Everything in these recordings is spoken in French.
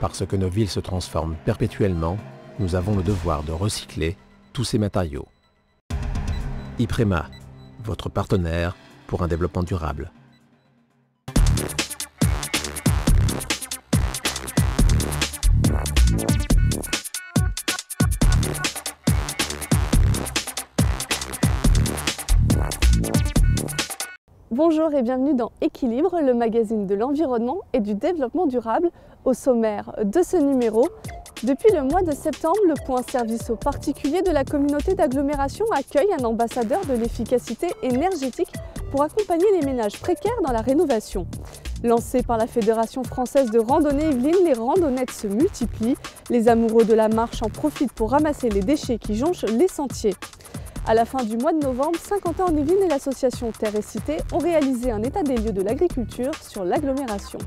Parce que nos villes se transforment perpétuellement, nous avons le devoir de recycler tous ces matériaux. Yprema, votre partenaire pour un développement durable. Bonjour et bienvenue dans Équilibre, le magazine de l'environnement et du développement durable. Au sommaire de ce numéro, depuis le mois de septembre, le Point Service aux Particuliers de la communauté d'agglomération accueille un ambassadeur de l'efficacité énergétique pour accompagner les ménages précaires dans la rénovation. Lancés par la Fédération française de randonnée Yvelines, les randonnettes se multiplient. Les amoureux de la marche en profitent pour ramasser les déchets qui jonchent les sentiers. À la fin du mois de novembre, Saint-Quentin-en-Yvelines et l'association Terre et Cité ont réalisé un état des lieux de l'agriculture sur l'agglomération.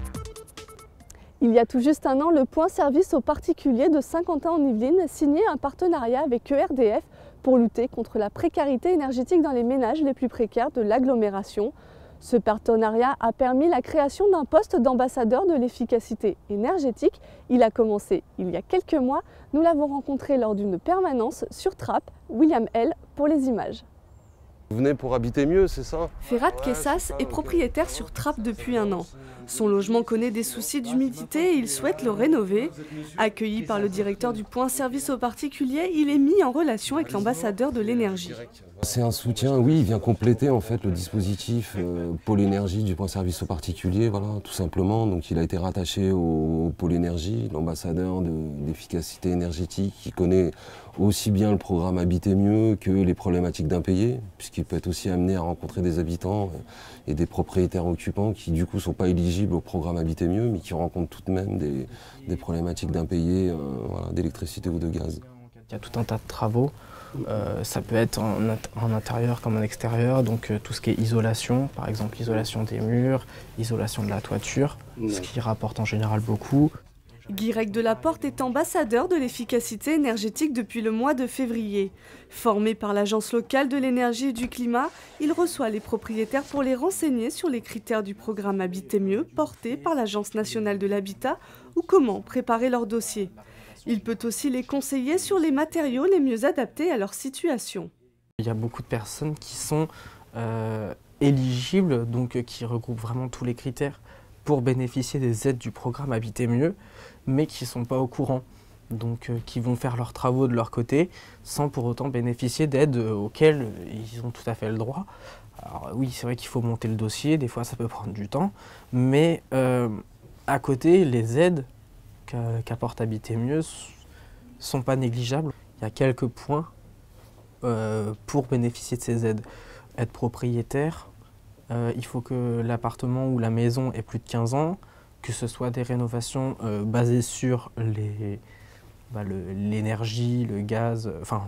Il y a tout juste un an, le Point Service aux Particuliers de Saint-Quentin-en-Yvelines signait un partenariat avec ERDF pour lutter contre la précarité énergétique dans les ménages les plus précaires de l'agglomération. Ce partenariat a permis la création d'un poste d'ambassadeur de l'efficacité énergétique. Il a commencé il y a quelques mois. Nous l'avons rencontré lors d'une permanence sur Trappes. William L. pour les images. Vous venez pour habiter mieux, c'est ça? Ferhat Kessas est propriétaire sur Trappes depuis un an. Son logement connaît des soucis d'humidité et il souhaite le rénover. Accueilli par le directeur du Point Service aux Particuliers, il est mis en relation avec l'ambassadeur de l'énergie. C'est un soutien, oui, il vient compléter en fait le dispositif Pôle Énergie du Point Service aux Particuliers, voilà, tout simplement. Donc il a été rattaché au Pôle Énergie, l'ambassadeur d'efficacité énergétique qui connaît aussi bien le programme Habiter Mieux que les problématiques d'impayés, puisqu'il peut être aussi amené à rencontrer des habitants et des propriétaires occupants qui du coup ne sont pas éligibles au programme Habiter Mieux, mais qui rencontrent tout de même des problématiques d'impayés, voilà, d'électricité ou de gaz. Il y a tout un tas de travaux, ça peut être en intérieur comme en extérieur, donc tout ce qui est isolation, par exemple isolation des murs, isolation de la toiture, ce qui rapporte en général beaucoup. Guirec Delaporte est ambassadeur de l'efficacité énergétique depuis le mois de février. Formé par l'Agence locale de l'énergie et du climat, il reçoit les propriétaires pour les renseigner sur les critères du programme Habiter Mieux porté par l'Agence nationale de l'habitat ou comment préparer leur dossier. Il peut aussi les conseiller sur les matériaux les mieux adaptés à leur situation. Il y a beaucoup de personnes qui sont éligibles, donc qui regroupent vraiment tous les critères pour bénéficier des aides du programme Habiter Mieux, mais qui ne sont pas au courant, donc qui vont faire leurs travaux de leur côté, sans pour autant bénéficier d'aides auxquelles ils ont tout à fait le droit. Alors oui, c'est vrai qu'il faut monter le dossier, des fois ça peut prendre du temps, mais à côté, les aides qu'apporte Habiter Mieux ne sont pas négligeables. Il y a quelques points pour bénéficier de ces aides. Être propriétaire, il faut que l'appartement ou la maison ait plus de 15 ans, que ce soit des rénovations basées sur l'énergie, le gaz, enfin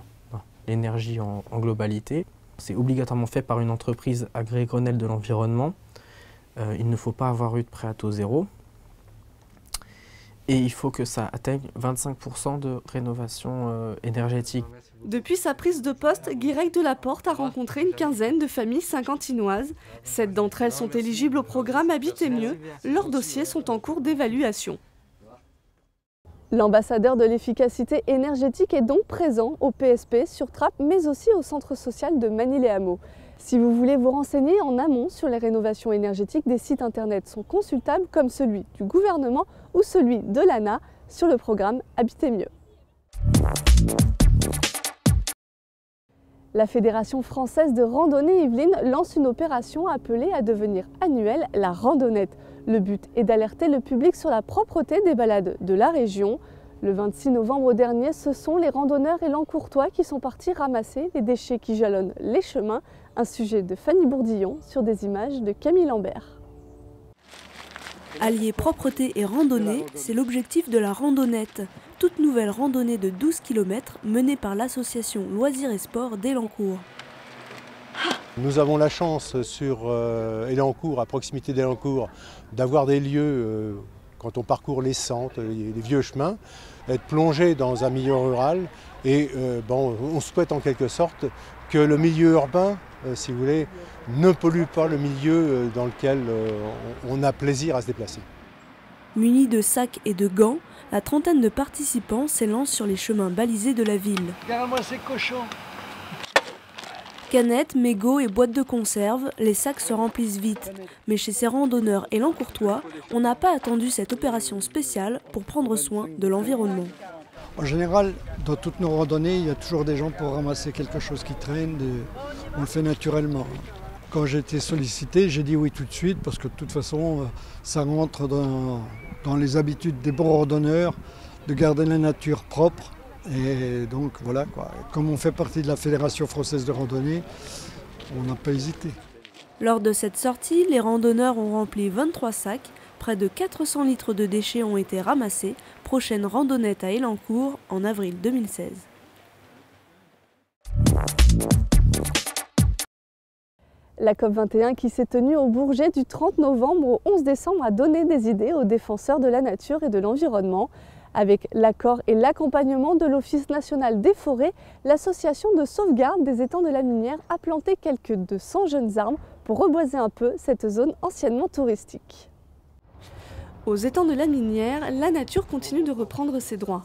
l'énergie en globalité. C'est obligatoirement fait par une entreprise agréée Grenelle de l'environnement. Il ne faut pas avoir eu de prêt à taux zéro. Et il faut que ça atteigne 25% de rénovation énergétique. Depuis sa prise de poste, Guirec Delaporte a rencontré une quinzaine de familles saint-quentinoises. 7 d'entre elles sont éligibles au programme Habiter Mieux. Leurs dossiers sont en cours d'évaluation. L'ambassadeur de l'efficacité énergétique est donc présent au PSP sur Trappes, mais aussi au centre social de Manille-les-Hameaux. Si vous voulez vous renseigner en amont sur les rénovations énergétiques, des sites internet sont consultables comme celui du gouvernement ou celui de l'ANA sur le programme Habiter Mieux. La Fédération française de randonnée Yvelines lance une opération appelée à devenir annuelle, la randonnette. Le but est d'alerter le public sur la propreté des balades de la région. Le 26 novembre dernier, ce sont les randonneurs élancourtois qui sont partis ramasser les déchets qui jalonnent les chemins. Un sujet de Fanny Bourdillon sur des images de Camille Lambert. Allier propreté et randonnée, c'est l'objectif de la randonnette. Toute nouvelle randonnée de 12 km menée par l'association Loisirs et Sports d'Elancourt. Nous avons la chance sur Elancourt, à proximité d'Elancourt, d'avoir des lieux, quand on parcourt les sentes, les vieux chemins, être plongé dans un milieu rural. Et on souhaite en quelque sorte que le milieu urbain, si vous voulez, ne pollue pas le milieu dans lequel on a plaisir à se déplacer. Munis de sacs et de gants, la trentaine de participants s'élancent sur les chemins balisés de la ville. Regarde-moi ces cochons! Canettes, mégots et boîtes de conserve, les sacs se remplissent vite. Mais chez ces randonneurs élancourtois, on n'a pas attendu cette opération spéciale pour prendre soin de l'environnement. En général, dans toutes nos randonnées, il y a toujours des gens pour ramasser quelque chose qui traîne. On le fait naturellement. Quand j'ai été sollicité, j'ai dit oui tout de suite parce que de toute façon, ça rentre dans les habitudes des bons randonneurs de garder la nature propre. Et donc voilà quoi. Comme on fait partie de la Fédération française de randonnée, on n'a pas hésité. Lors de cette sortie, les randonneurs ont rempli 23 sacs. Près de 400 litres de déchets ont été ramassés. Prochaine randonnette à Elancourt en avril 2016. La COP21 qui s'est tenue au Bourget du 30 novembre au 11 décembre a donné des idées aux défenseurs de la nature et de l'environnement. Avec l'accord et l'accompagnement de l'Office national des forêts, l'association de sauvegarde des étangs de la Minière a planté quelques 200 jeunes arbres pour reboiser un peu cette zone anciennement touristique. Aux étangs de la Minière, la nature continue de reprendre ses droits.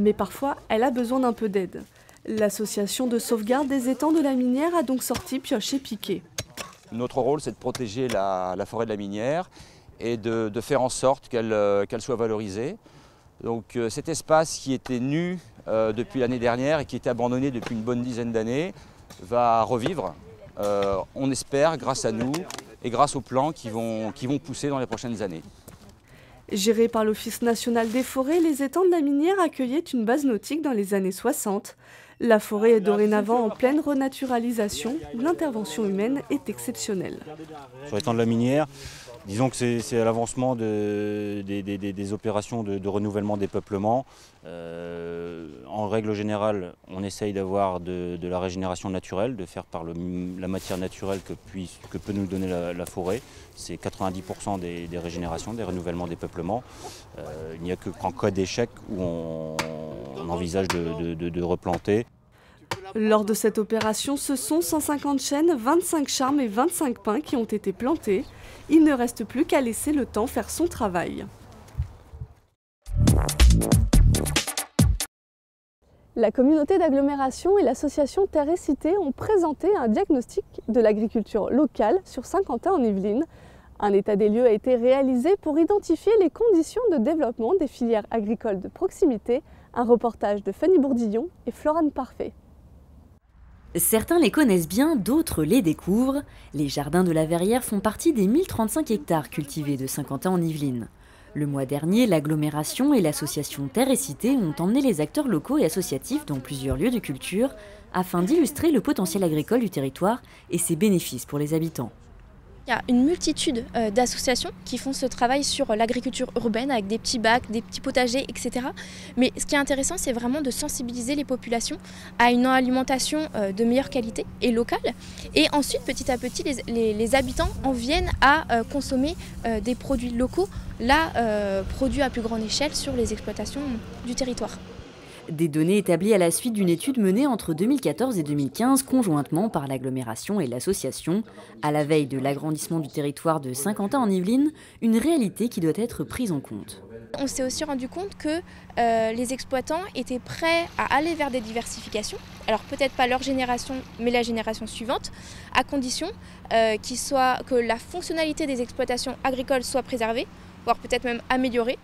Mais parfois, elle a besoin d'un peu d'aide. L'association de sauvegarde des étangs de la Minière a donc sorti pioche et piquet. Notre rôle, c'est de protéger la forêt de la Minière et de faire en sorte qu'elle soit valorisée. Donc cet espace qui était nu depuis l'année dernière et qui était abandonné depuis une bonne dizaine d'années va revivre, on espère, grâce à nous et grâce aux plans qui vont pousser dans les prochaines années. Géré par l'Office national des forêts, les étangs de la Minière accueillaient une base nautique dans les années 60. La forêt est dorénavant en pleine renaturalisation, l'intervention humaine est exceptionnelle. Sur l'étang de la Minière, disons que c'est à l'avancement des opérations de renouvellement des peuplements. En règle générale, on essaye d'avoir de la régénération naturelle, de faire par la matière naturelle que peut nous donner la forêt. C'est 90% des régénérations, des renouvellements des peuplements. Il n'y a que qu'en cas d'échec où on envisage de replanter. Lors de cette opération, ce sont 150 chênes, 25 charmes et 25 pins qui ont été plantés. Il ne reste plus qu'à laisser le temps faire son travail. La communauté d'agglomération et l'association Terre et Cité ont présenté un diagnostic de l'agriculture locale sur Saint-Quentin-en-Yvelines. Un état des lieux a été réalisé pour identifier les conditions de développement des filières agricoles de proximité. Un reportage de Fanny Bourdillon et Florane Parfait. Certains les connaissent bien, d'autres les découvrent. Les jardins de la Verrière font partie des 1035 hectares cultivés de Saint-Quentin-en-Yvelines. Le mois dernier, l'agglomération et l'association Terre et Cité ont emmené les acteurs locaux et associatifs dans plusieurs lieux de culture afin d'illustrer le potentiel agricole du territoire et ses bénéfices pour les habitants. Il y a une multitude d'associations qui font ce travail sur l'agriculture urbaine avec des petits bacs, des petits potagers, etc. Mais ce qui est intéressant, c'est vraiment de sensibiliser les populations à une alimentation de meilleure qualité et locale. Et ensuite, petit à petit, les habitants en viennent à consommer des produits locaux, là, produits à plus grande échelle sur les exploitations du territoire. Des données établies à la suite d'une étude menée entre 2014 et 2015 conjointement par l'agglomération et l'association. À la veille de l'agrandissement du territoire de Saint-Quentin-en-Yvelines, une réalité qui doit être prise en compte. On s'est aussi rendu compte que les exploitants étaient prêts à aller vers des diversifications. Alors peut-être pas leur génération, mais la génération suivante, à condition que la fonctionnalité des exploitations agricoles soit préservée, voire peut-être même améliorée.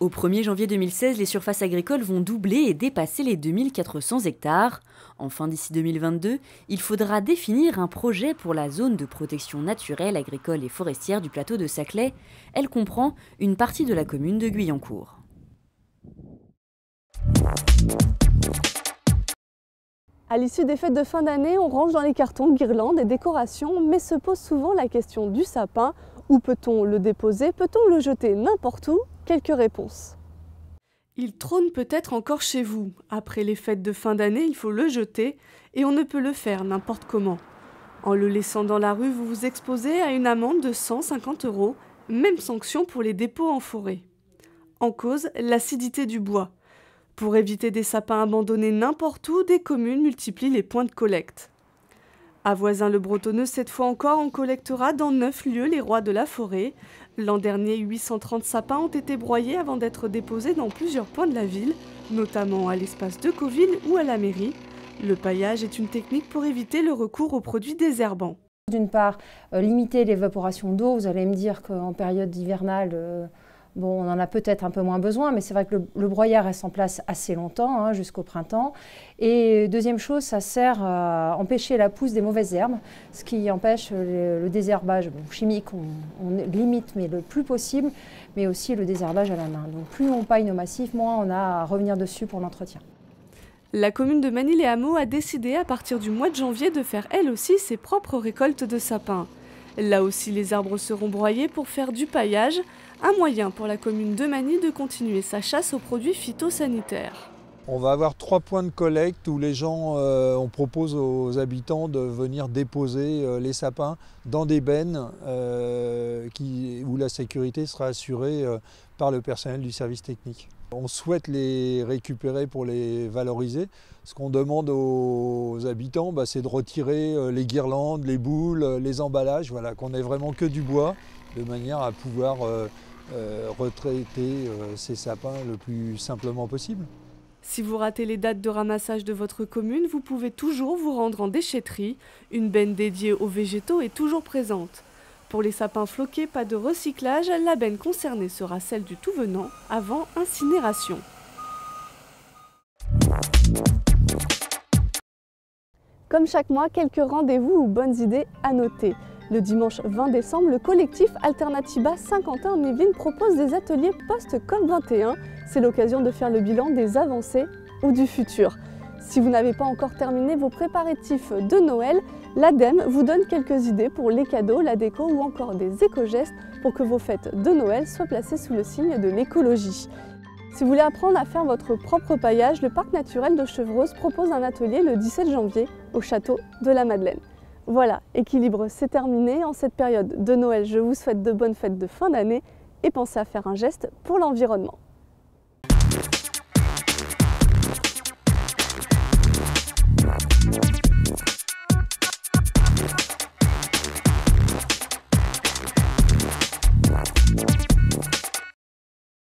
Au 1er janvier 2016, les surfaces agricoles vont doubler et dépasser les 2400 hectares. Enfin, d'ici 2022, il faudra définir un projet pour la zone de protection naturelle, agricole et forestière du plateau de Saclay. Elle comprend une partie de la commune de Guyancourt. À l'issue des fêtes de fin d'année, on range dans les cartons guirlandes et décorations, mais se pose souvent la question du sapin. Où peut-on le déposer? Peut-on le jeter n'importe où? Quelques réponses. Il trône peut-être encore chez vous. Après les fêtes de fin d'année, il faut le jeter et on ne peut le faire n'importe comment. En le laissant dans la rue, vous vous exposez à une amende de 150 €, même sanction pour les dépôts en forêt. En cause, l'acidité du bois. Pour éviter des sapins abandonnés n'importe où, des communes multiplient les points de collecte. À Voisin-le-Bretonneux, cette fois encore, on collectera dans 9 lieux les rois de la forêt. L'an dernier, 830 sapins ont été broyés avant d'être déposés dans plusieurs points de la ville, notamment à l'espace de Cauville ou à la mairie. Le paillage est une technique pour éviter le recours aux produits désherbants. D'une part, limiter l'évaporation d'eau. Vous allez me dire qu'en période hivernale, on en a peut-être un peu moins besoin, mais c'est vrai que le broyard reste en place assez longtemps, hein, jusqu'au printemps. Et deuxième chose, ça sert à empêcher la pousse des mauvaises herbes, ce qui empêche le désherbage chimique, on limite, mais le plus possible, mais aussi le désherbage à la main. Donc plus on paille nos massifs, moins on a à revenir dessus pour l'entretien. La commune de Manille-les-Hameaux a décidé à partir du mois de janvier de faire elle aussi ses propres récoltes de sapins. Là aussi, les arbres seront broyés pour faire du paillage, un moyen pour la commune de Manille de continuer sa chasse aux produits phytosanitaires. On va avoir 3 points de collecte où les gens, on propose aux habitants de venir déposer les sapins dans des bennes où la sécurité sera assurée par le personnel du service technique. On souhaite les récupérer pour les valoriser. Ce qu'on demande aux habitants, c'est de retirer les guirlandes, les boules, les emballages, voilà, qu'on n'ait vraiment que du bois, de manière à pouvoir retraiter ces sapins le plus simplement possible. Si vous ratez les dates de ramassage de votre commune, vous pouvez toujours vous rendre en déchetterie. Une benne dédiée aux végétaux est toujours présente. Pour les sapins floqués, pas de recyclage, la benne concernée sera celle du tout venant avant incinération. Comme chaque mois, quelques rendez-vous ou bonnes idées à noter. Le dimanche 20 décembre, le collectif Alternatiba Saint-Quentin-en-Yvelines propose des ateliers post-COP21. C'est l'occasion de faire le bilan des avancées ou du futur. Si vous n'avez pas encore terminé vos préparatifs de Noël, l'ADEME vous donne quelques idées pour les cadeaux, la déco ou encore des éco-gestes pour que vos fêtes de Noël soient placées sous le signe de l'écologie. Si vous voulez apprendre à faire votre propre paillage, le parc naturel de Chevreuse propose un atelier le 17 janvier au château de la Madeleine. Voilà, Équilibre, c'est terminé. En cette période de Noël, je vous souhaite de bonnes fêtes de fin d'année et pensez à faire un geste pour l'environnement.